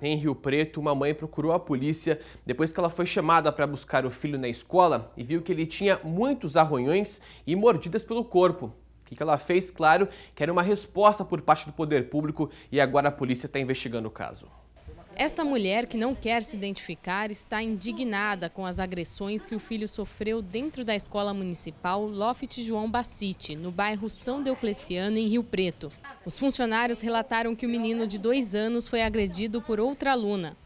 em Rio Preto, uma mãe procurou a polícia depois que ela foi chamada para buscar o filho na escola e viu que ele tinha muitos arranhões e mordidas pelo corpo. O que ela fez, claro, que era uma resposta por parte do poder público e agora a polícia está investigando o caso. Esta mulher, que não quer se identificar, está indignada com as agressões que o filho sofreu dentro da escola municipal Lofit João Bacite, no bairro São Deucleciano, em Rio Preto. Os funcionários relataram que o menino de 2 anos foi agredido por outra aluna.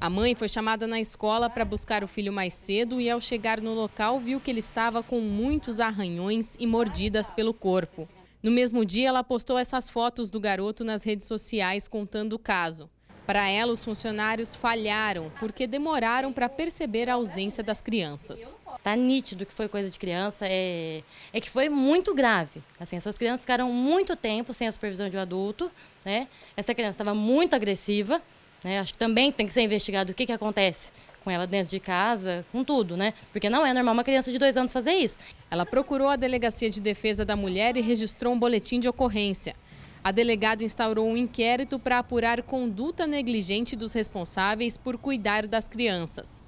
A mãe foi chamada na escola para buscar o filho mais cedo e, ao chegar no local, viu que ele estava com muitos arranhões e mordidas pelo corpo. No mesmo dia, ela postou essas fotos do garoto nas redes sociais contando o caso. Para ela, os funcionários falharam porque demoraram para perceber a ausência das crianças. Tá nítido que foi coisa de criança, é que foi muito grave. Assim, essas crianças ficaram muito tempo sem a supervisão de um adulto, né? Essa criança estava muito agressiva, né? Acho que também tem que ser investigado o que acontece com ela dentro de casa, com tudo, né? Porque não é normal uma criança de 2 anos fazer isso. Ela procurou a Delegacia de Defesa da Mulher e registrou um boletim de ocorrência. A delegada instaurou um inquérito para apurar conduta negligente dos responsáveis por cuidar das crianças.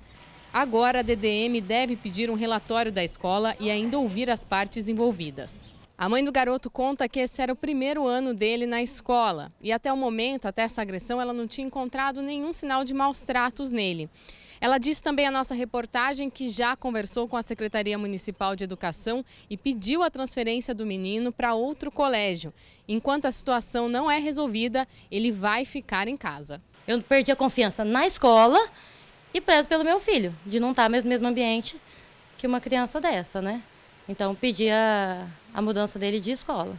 Agora, a DDM deve pedir um relatório da escola e ainda ouvir as partes envolvidas. A mãe do garoto conta que esse era o primeiro ano dele na escola e até o momento, até essa agressão, ela não tinha encontrado nenhum sinal de maus tratos nele. Ela disse também à nossa reportagem que já conversou com a Secretaria Municipal de Educação e pediu a transferência do menino para outro colégio. Enquanto a situação não é resolvida, ele vai ficar em casa. Eu perdi a confiança na escola e prezo pelo meu filho, de não estar no mesmo ambiente que uma criança dessa, né? Então pedi a mudança dele de escola.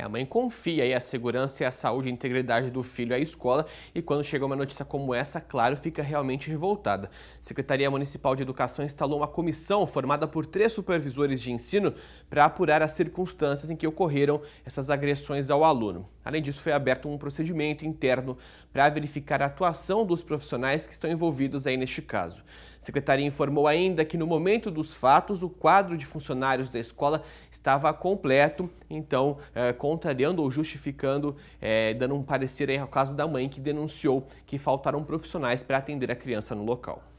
A mãe confia aí a segurança e a saúde e integridade do filho à escola e quando chega uma notícia como essa, claro, fica realmente revoltada. A Secretaria Municipal de Educação instalou uma comissão formada por 3 supervisores de ensino para apurar as circunstâncias em que ocorreram essas agressões ao aluno. Além disso, foi aberto um procedimento interno para verificar a atuação dos profissionais que estão envolvidos aí neste caso. A secretaria informou ainda que no momento dos fatos, o quadro de funcionários da escola estava completo, então contrariando ou justificando, dando um parecer aí ao caso da mãe que denunciou que faltaram profissionais para atender a criança no local.